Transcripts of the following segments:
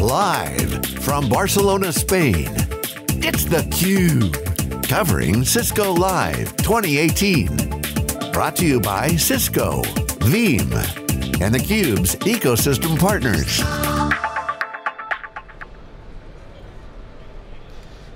Live from Barcelona, Spain, it's theCUBE, covering Cisco Live 2018. Brought to you by Cisco, Veeam, and theCUBE's ecosystem partners.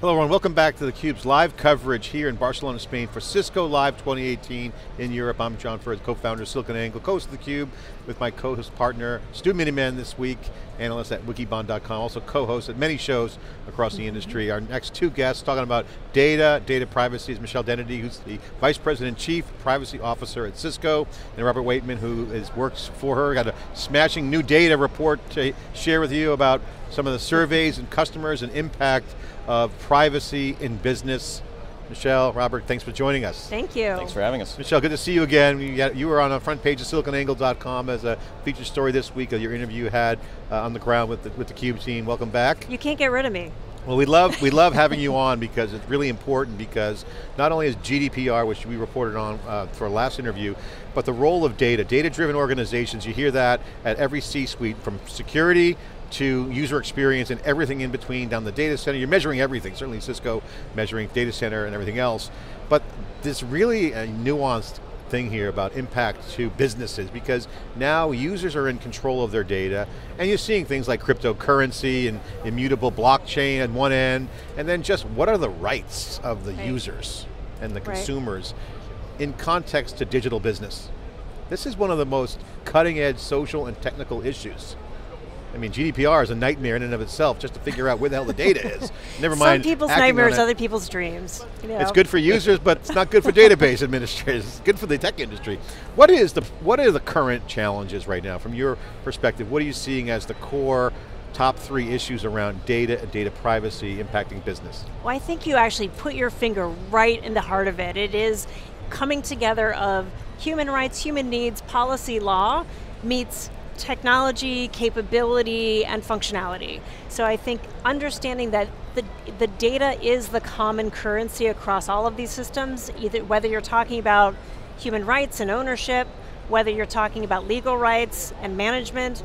Hello everyone, welcome back to theCUBE's live coverage here in Barcelona, Spain for Cisco Live 2018 in Europe. I'm John Furrier, co-founder of SiliconANGLE, co-host of theCUBE with my co-host partner, Stu Miniman this week, analyst at Wikibon.com, also co-host at many shows across the industry. Our next two guests talking about data privacy is Michelle Dennedy, who's the Vice President Chief Privacy Officer at Cisco, and Robert Waitman, who works for her. Got a smashing new data report to share with you about some of the surveys and customers and impact of privacy in business. Michelle, Robert, thanks for joining us. Thank you. Thanks for having us. Michelle, good to see you again. You were on the front page of SiliconANGLE.com as a featured story this week of your interview you had on the ground with the CUBE team. Welcome back. You can't get rid of me. Well, we love having you on because it's really important, because not only is GDPR, which we reported on for our last interview, but the role of data, data-driven organizations. You hear that at every C-suite, from security to user experience and everything in between down the data center. You're measuring everything, certainly Cisco measuring data center and everything else. But there's really a nuanced thing here about impact to businesses, because now users are in control of their data, and you're seeing things like cryptocurrency and immutable blockchain at one end, and then just what are the rights of the users and the consumers in context to digital business. This is one of the most cutting edge social and technical issues. I mean, GDPR is a nightmare in and of itself just to figure out where the hell the data is. Never mind. Some people's nightmares, other people's dreams. You know. It's good for users, but it's not good for database administrators. It's good for the tech industry. What are the current challenges right now from your perspective? What are you seeing as the core top three issues around data and data privacy impacting business? Well, I think you actually put your finger right in the heart of it. It is coming together of human rights, human needs, policy, law meets technology, capability, and functionality. So I think understanding that the data is the common currency across all of these systems, either whether you're talking about human rights and ownership, whether you're talking about legal rights and management,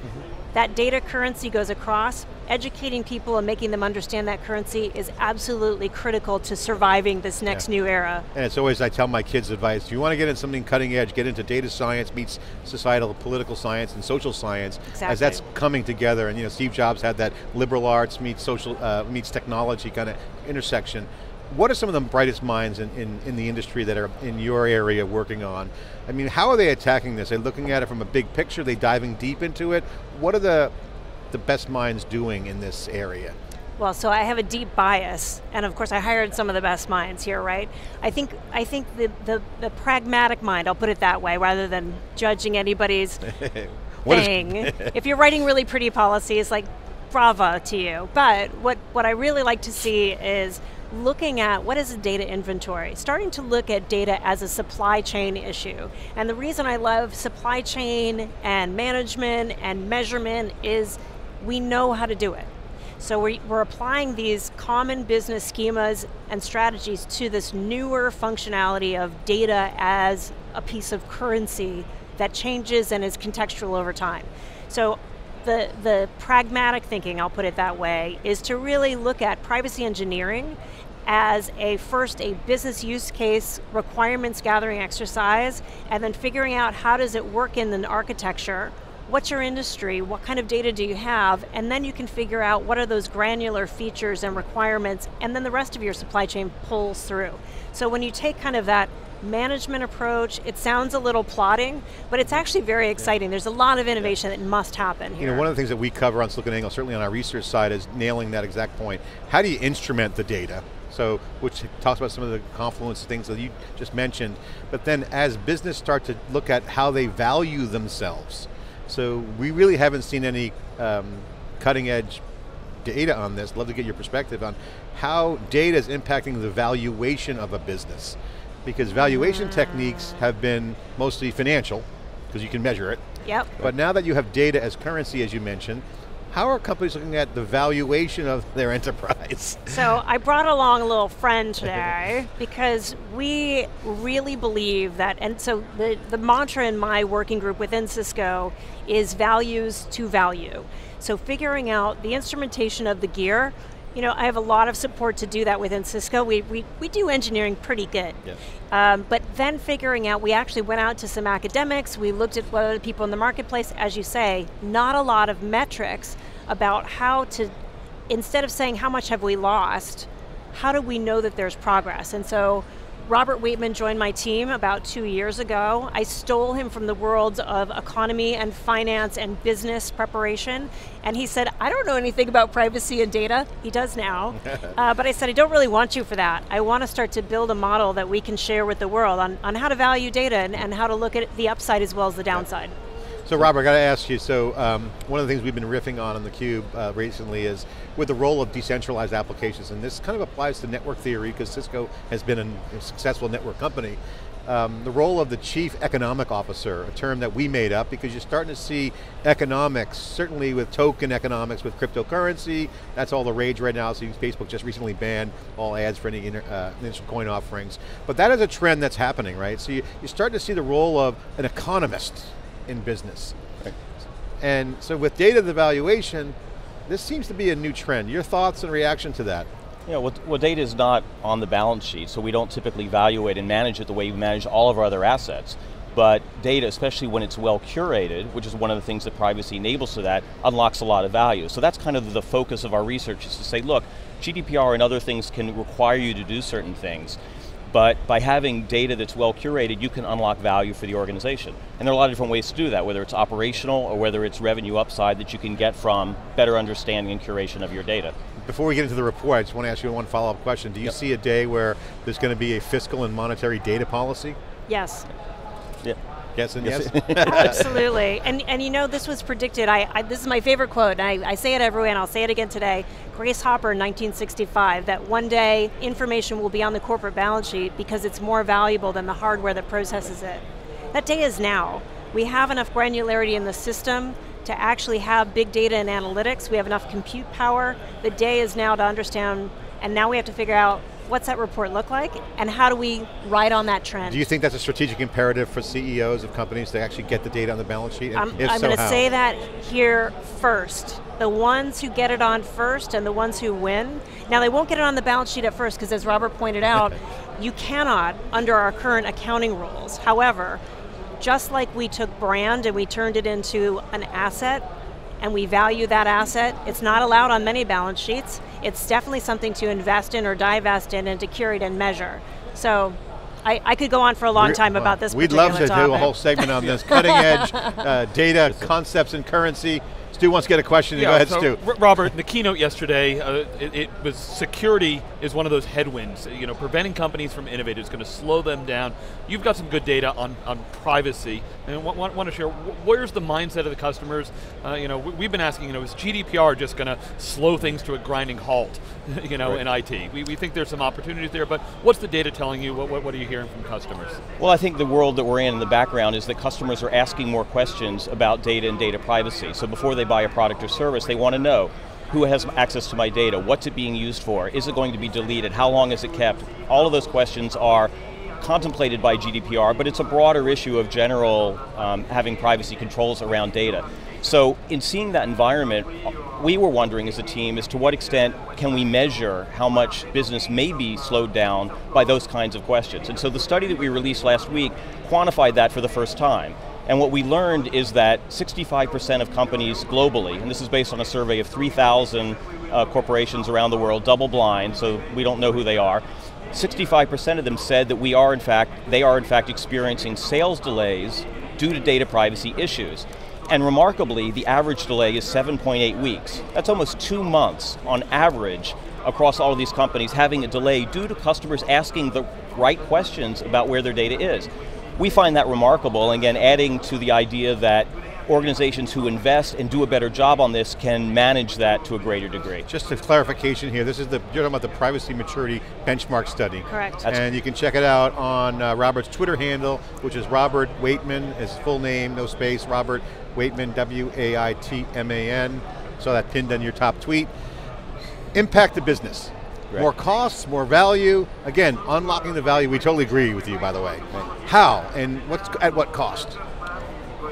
that data currency goes across. Educating people and making them understand that currency is absolutely critical to surviving this next new era. And it's always, I tell my kids advice, if you want to get into something cutting edge, get into data science meets societal, political science, and social science, as that's coming together. And you know, Steve Jobs had that liberal arts meets social, meets technology kind of intersection. What are some of the brightest minds in the industry that are in your area working on? I mean, how are they attacking this? Are they looking at it from a big picture? Are they diving deep into it? What are the best minds doing in this area? Well, so I have a deep bias, and of course I hired some of the best minds here, right? I think the pragmatic mind, I'll put it that way, rather than judging anybody's thing. If you're writing really pretty policies, like, bravo to you. But what I really like to see is looking at what is a data inventory, starting to look at data as a supply chain issue. And the reason I love supply chain and management and measurement is we know how to do it. So we're applying these common business schemas and strategies to this newer functionality of data as a piece of currency that changes and is contextual over time. So the pragmatic thinking, I'll put it that way, is to really look at privacy engineering as a business use case requirements gathering exercise, and then figuring out how does it work in an architecture, what's your industry, what kind of data do you have, and then you can figure out what are those granular features and requirements, and then the rest of your supply chain pulls through. So when you take kind of that management approach, it sounds a little plodding, but it's actually very exciting. There's a lot of innovation that must happen here. You know, one of the things that we cover on SiliconANGLE, certainly on our research side, is nailing that exact point. How do you instrument the data? So, which talks about some of the confluence things that you just mentioned, but then as business start to look at how they value themselves. So we really haven't seen any cutting edge data on this. Love to get your perspective on how data is impacting the valuation of a business. Because valuation techniques have been mostly financial, because you can measure it. Yep. But now that you have data as currency, as you mentioned, how are companies looking at the valuation of their enterprise? So I brought along a little friend today because we really believe that, and so the mantra in my working group within Cisco is values to value. So figuring out the instrumentation of the gear, you know, I have a lot of support to do that within Cisco. We do engineering pretty good. Yes. But then figuring out, we actually went out to some academics, we looked at what other people in the marketplace, as you say, not a lot of metrics about how to, instead of saying how much have we lost, how do we know that there's progress? And so Robert Waitman joined my team about 2 years ago. I stole him from the worlds of economy and finance and business preparation, and he said, I don't know anything about privacy and data. He does now, but I said, I don't really want you for that. I want to start to build a model that we can share with the world on how to value data and how to look at the upside as well as the downside. So Robert, I got to ask you, so one of the things we've been riffing on theCUBE recently is with the role of decentralized applications, and this kind of applies to network theory because Cisco has been a successful network company. The role of the chief economic officer, a term that we made up because you're starting to see economics, certainly with token economics, with cryptocurrency, that's all the rage right now. So Facebook just recently banned all ads for any initial coin offerings. But that is a trend that's happening, right? So you're starting to see the role of an economist in business. Right. And so with data devaluation, this seems to be a new trend. Your thoughts and reaction to that? Yeah, well data is not on the balance sheet, so we don't typically evaluate and manage it the way we manage all of our other assets. But data, especially when it's well curated, which is one of the things that privacy enables to that, unlocks a lot of value. So that's kind of the focus of our research, is to say, look, GDPR and other things can require you to do certain things. But by having data that's well curated, you can unlock value for the organization. And there are a lot of different ways to do that, whether it's operational or whether it's revenue upside that you can get from better understanding and curation of your data. Before we get into the report, I just want to ask you one follow-up question. Do you see a day where there's going to be a fiscal and monetary data policy? Yes. Yeah. Yes and yes? Absolutely, and you know, this was predicted, this is my favorite quote, and I say it everywhere and I'll say it again today, Grace Hopper in 1965, that one day information will be on the corporate balance sheet because it's more valuable than the hardware that processes it. That day is now. We have enough granularity in the system to actually have big data and analytics, we have enough compute power. The day is now to understand, and now we have to figure out what's that report look like, and how do we ride on that trend? Do you think that's a strategic imperative for CEOs of companies to actually get the data on the balance sheet? And I'm going to say that here first. The ones who get it on first and the ones who win, now they won't get it on the balance sheet at first because as Robert pointed out, you cannot under our current accounting rules. However, just like we took brand and we turned it into an asset, and we value that asset. It's not allowed on many balance sheets. It's definitely something to invest in or divest in and to curate and measure. So, I could go on for a long time about this particular topic. We'd love to do a whole segment on this. Cutting edge data, concepts and currency. Stu wants to get a question, go ahead, so Stu. Robert, in the keynote yesterday, it was security is one of those headwinds. You know, preventing companies from innovating is going to slow them down. You've got some good data on privacy, and want to share, where's the mindset of the customers? You know, we've been asking, you know, is GDPR just going to slow things to a grinding halt, you know, in IT? We think there's some opportunities there, but what's the data telling you? What are you hearing from customers? Well, I think the world that we're in the background is that customers are asking more questions about data and data privacy. So before they buy a product or service, they want to know who has access to my data, what's it being used for, is it going to be deleted, how long is it kept? All of those questions are contemplated by GDPR, but it's a broader issue of general having privacy controls around data. So in seeing that environment, we were wondering as a team as to what extent can we measure how much business may be slowed down by those kinds of questions. And so the study that we released last week quantified that for the first time. And what we learned is that 65% of companies globally, and this is based on a survey of 3,000 corporations around the world, double blind, so we don't know who they are, 65% of them said that they are in fact experiencing sales delays due to data privacy issues. And remarkably, the average delay is 7.8 weeks. That's almost 2 months on average across all of these companies having a delay due to customers asking the right questions about where their data is. We find that remarkable, and again, adding to the idea that organizations who invest and do a better job on this can manage that to a greater degree. Just a clarification here, this is you're talking about the Privacy Maturity Benchmark Study. Correct. And you can check it out on Robert's Twitter handle, which is Robert Waitman, his full name, no space, Robert Waitman, W-A-I-T-M-A-N. Saw that pinned on your top tweet. Impact the business. Right. More costs, more value. Again, unlocking the value, we totally agree with you, by the way. Right. How, and at what cost?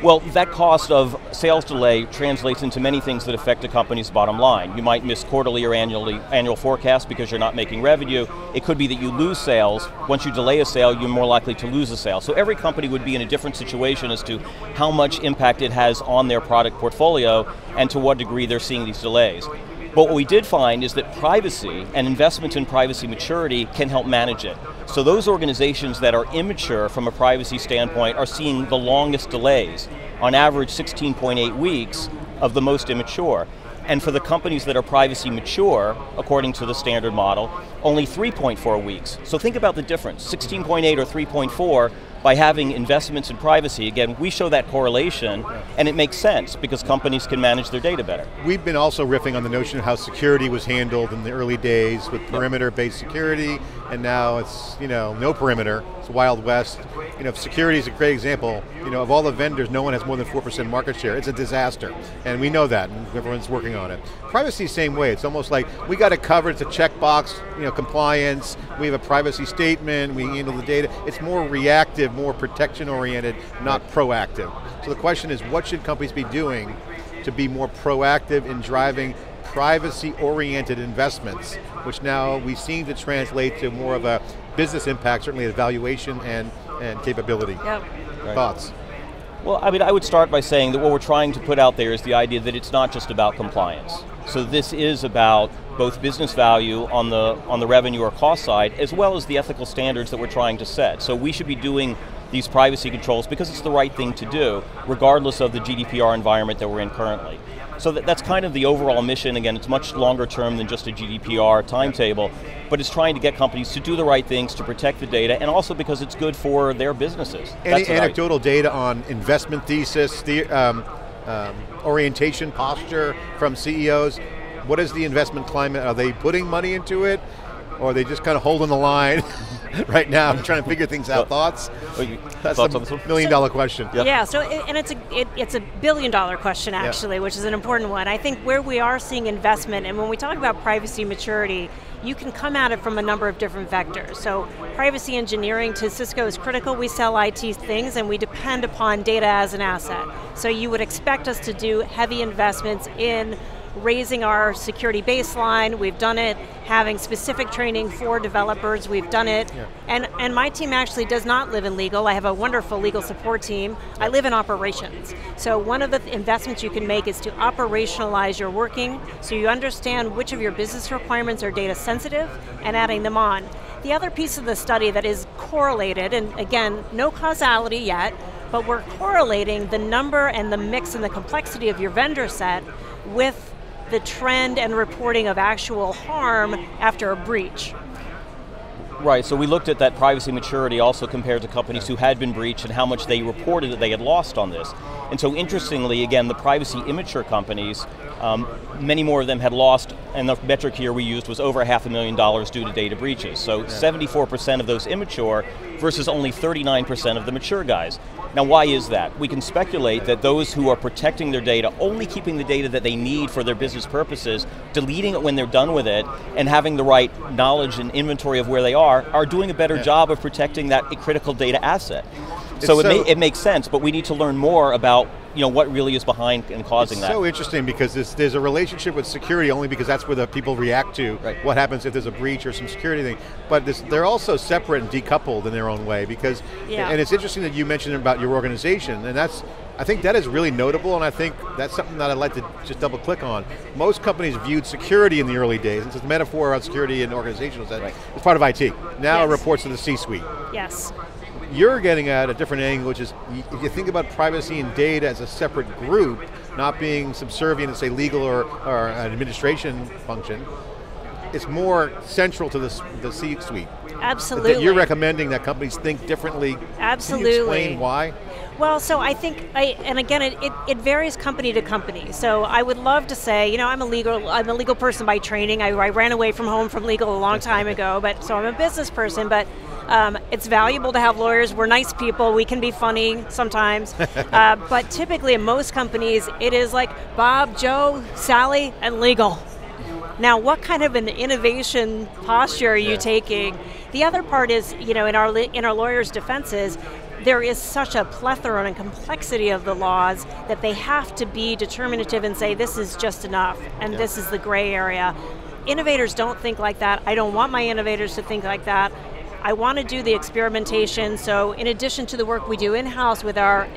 Well, that cost of sales delay translates into many things that affect a company's bottom line. You might miss quarterly or annual forecasts because you're not making revenue. It could be that you lose sales. Once you delay a sale, you're more likely to lose a sale. So every company would be in a different situation as to how much impact it has on their product portfolio and to what degree they're seeing these delays. But what we did find is that privacy and investment in privacy maturity can help manage it. So those organizations that are immature from a privacy standpoint are seeing the longest delays, on average 16.8 weeks of the most immature. And for the companies that are privacy mature, according to the standard model, only 3.4 weeks. So think about the difference, 16.8 or 3.4, by having investments in privacy. Again, we show that correlation, and it makes sense because companies can manage their data better. We've been also riffing on the notion of how security was handled in the early days with perimeter-based security, and now it's, you know, no perimeter, it's Wild West. You know, security is a great example. You know, of all the vendors, no one has more than 4% market share. It's a disaster, and we know that, and everyone's working on it. Privacy, same way. It's almost like we got it covered. It's a checkbox, you know, compliance. We have a privacy statement. We handle the data. It's more reactive, more protection oriented, not proactive. So the question is, what should companies be doing to be more proactive in driving privacy oriented investments, which now we seem to translate to more of a business impact, certainly evaluation and capability. Yep. Right. Thoughts? Well, I mean, I would start by saying that what we're trying to put out there is the idea that it's not just about compliance. So this is about both business value on the revenue or cost side, as well as the ethical standards that we're trying to set. So we should be doing these privacy controls because it's the right thing to do, regardless of the GDPR environment that we're in currently. So that's kind of the overall mission. Again, it's much longer term than just a GDPR timetable, but it's trying to get companies to do the right things, to protect the data, and also because it's good for their businesses. Any anecdotal data on investment thesis, the orientation posture from CEOs? What is the investment climate? Are they putting money into it? Or are they just kind of holding the line right now and trying to figure things out? Thoughts? That's a million-dollar question. Yep. Yeah, so it's a billion-dollar question, actually, which is an important one. I think where we are seeing investment, and when we talk about privacy maturity, you can come at it from a number of different vectors. So privacy engineering to Cisco is critical. We sell IT things and we depend upon data as an asset. So you would expect us to do heavy investments in raising our security baseline. We've done it, having specific training for developers, we've done it. Yeah. And my team actually does not live in legal. I have a wonderful legal support team. I live in operations. So one of the investments you can make is to operationalize your working, so you understand which of your business requirements are data sensitive and adding them on. The other piece of the study that is correlated, and again, no causality yet, but we're correlating the number and the mix and the complexity of your vendor set with the trend and reporting of actual harm after a breach. Right, so we looked at that privacy maturity also compared to companies who had been breached and how much they reported that they had lost on this. And so interestingly, again, the privacy immature companies, many more of them had lost, and the metric here we used was over $500,000 due to data breaches. So 74% of those immature versus only 39% of the mature guys. Now why is that? We can speculate that those who are protecting their data, only keeping the data that they need for their business purposes, deleting it when they're done with it, and having the right knowledge and inventory of where they are doing a better job of protecting that critical data asset. So it makes sense, but we need to learn more about, you know, what really is behind and causing that. It's so interesting because there's a relationship with security only because that's where the people react to what happens if there's a breach or some security thing. But they're also separate and decoupled in their own way because, and it's interesting that you mentioned about your organization, and that's, I think that is really notable, and I think that's something that I'd like to just double click on. Most companies viewed security in the early days, and so the metaphor around security in organizations that it's part of IT. Now it reports to the C-suite. Yes. You're getting at a different angle, which is, if you think about privacy and data as a separate group, not being subservient to say legal or an administration function, it's more central to the C-suite. Absolutely. That you're recommending that companies think differently. Absolutely. Can you explain why? Well, so I think, and again, it varies company to company. So I would love to say, you know, I'm a legal person by training. I ran away from home from legal a long time ago, but so I'm a business person. But it's valuable to have lawyers. We're nice people. We can be funny sometimes, but typically in most companies, it is like Bob, Joe, Sally, and legal. Now, what kind of an innovation posture are you taking? The other part is, you know, in our lawyers' defenses, there is such a plethora and complexity of the laws that they have to be determinative and say this is just enough and this is the gray area. Innovators don't think like that. I don't want my innovators to think like that. I want to do the experimentation, so in addition to the work we do in-house with our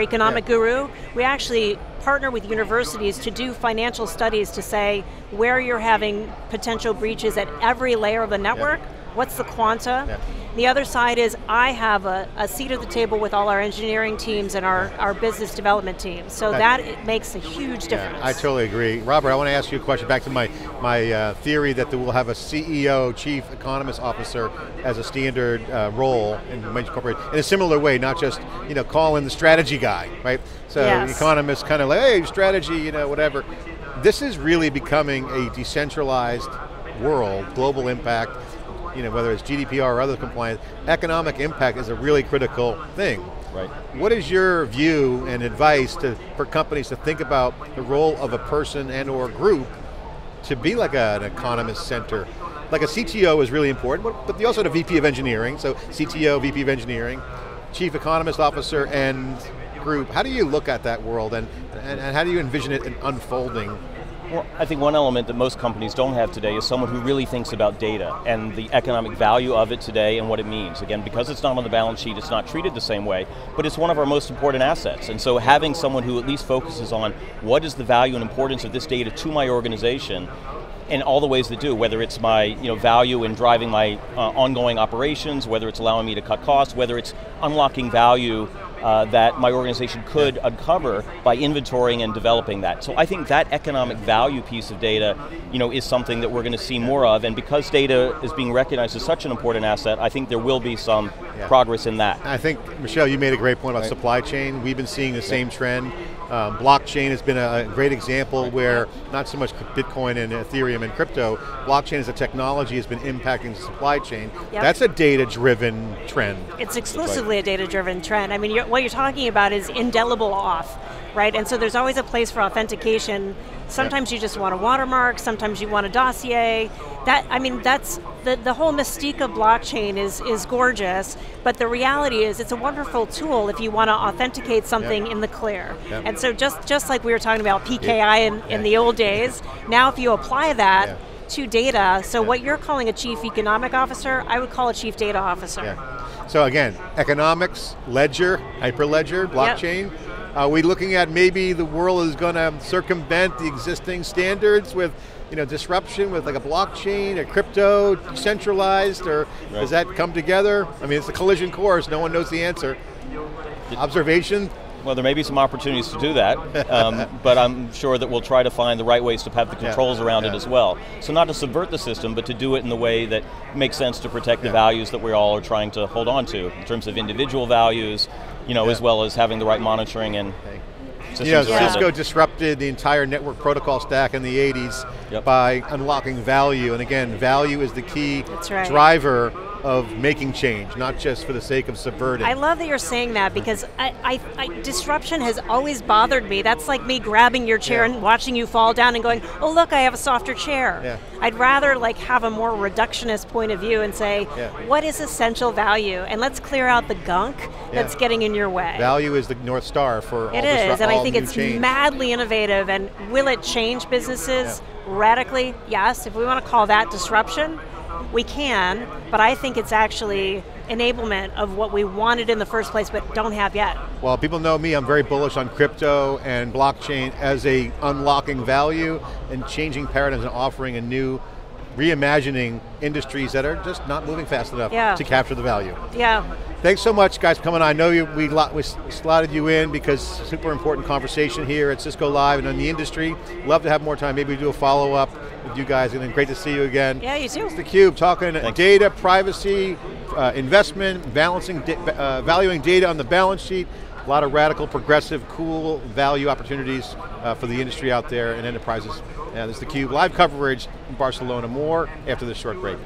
economic guru, we actually partner with universities to do financial studies to say where you're having potential breaches at every layer of the network, what's the quanta? The other side is I have a seat at the table with all our engineering teams and our business development teams, so that makes a huge difference. I totally agree. Robert, I want to ask you a question back to my theory that we'll have a CEO, Chief Economist Officer, as a standard role in major corporations, in a similar way, not just call in the strategy guy, right? So economists kind of like, hey, strategy, whatever. This is really becoming a decentralized world, global impact, whether it's GDPR or other compliance, economic impact is a really critical thing. Right. What is your view and advice for companies to think about the role of a person and or group to be like an economist center? Like a CTO is really important, but you also have a VP of engineering, so CTO, VP of engineering, chief economist officer and group. How do you look at that world and how do you envision it unfolding? Well, I think one element that most companies don't have today is someone who really thinks about data and the economic value of it today and what it means. Again, because it's not on the balance sheet, it's not treated the same way, but it's one of our most important assets. And so having someone who at least focuses on what is the value and importance of this data to my organization in all the ways that do, whether it's my value in driving my ongoing operations, whether it's allowing me to cut costs, whether it's unlocking value that my organization could uncover by inventorying and developing that. So I think that economic value piece of data is something that we're going to see more of, and because data is being recognized as such an important asset, I think there will be some progress in that. I think, Michelle, you made a great point about supply chain. We've been seeing the same trend. Blockchain has been a great example where not so much Bitcoin and Ethereum and crypto, blockchain as a technology has been impacting the supply chain. Yep. That's a data-driven trend. It's exclusively a data-driven trend. I mean, what you're talking about is indelible auth, right? And so there's always a place for authentication. Sometimes you just want a watermark, sometimes you want a dossier. That's the whole mystique of blockchain is gorgeous, but the reality is it's a wonderful tool if you want to authenticate something in the clear. And so just like we were talking about PKI in the old days, now if you apply that to data, so what you're calling a chief economic officer, I would call a chief data officer. So again, economics, ledger, hyperledger, blockchain, are we looking at maybe the world is going to circumvent the existing standards with disruption, with like a blockchain, a crypto, decentralized, or does that come together? I mean, it's a collision course, no one knows the answer. Observation? Well, there may be some opportunities to do that, but I'm sure that we'll try to find the right ways to have the controls around it as well. So not to subvert the system, but to do it in the way that makes sense to protect the values that we all are trying to hold on to, in terms of individual values, as well as having the right monitoring and systems around it. Cisco disrupted the entire network protocol stack in the 80s by unlocking value, and again, value is the key driver of making change, not just for the sake of subverting. I love that you're saying that, because I disruption has always bothered me. That's like me grabbing your chair and watching you fall down and going, oh look, I have a softer chair. I'd rather have a more reductionist point of view and say, what is essential value? And let's clear out the gunk that's getting in your way. Value is the North Star for all change. It is, and I think it's madly innovative, and will it change businesses radically? Yes, if we want to call that disruption, we can, but I think it's actually enablement of what we wanted in the first place but don't have yet. Well, people know me, I'm very bullish on crypto and blockchain as a unlocking value and changing paradigms and offering a new, reimagining industries that are just not moving fast enough to capture the value. Thanks so much, guys, for coming on. I know we slotted you in because super important conversation here at Cisco Live and in the industry. Love to have more time. Maybe we do a follow-up with you guys, and then great to see you again. Yeah, you too. It's theCUBE, talking data, privacy, investment, valuing data on the balance sheet. A lot of radical, progressive, cool value opportunities for the industry out there and enterprises. This is theCUBE, live coverage in Barcelona. More after this short break.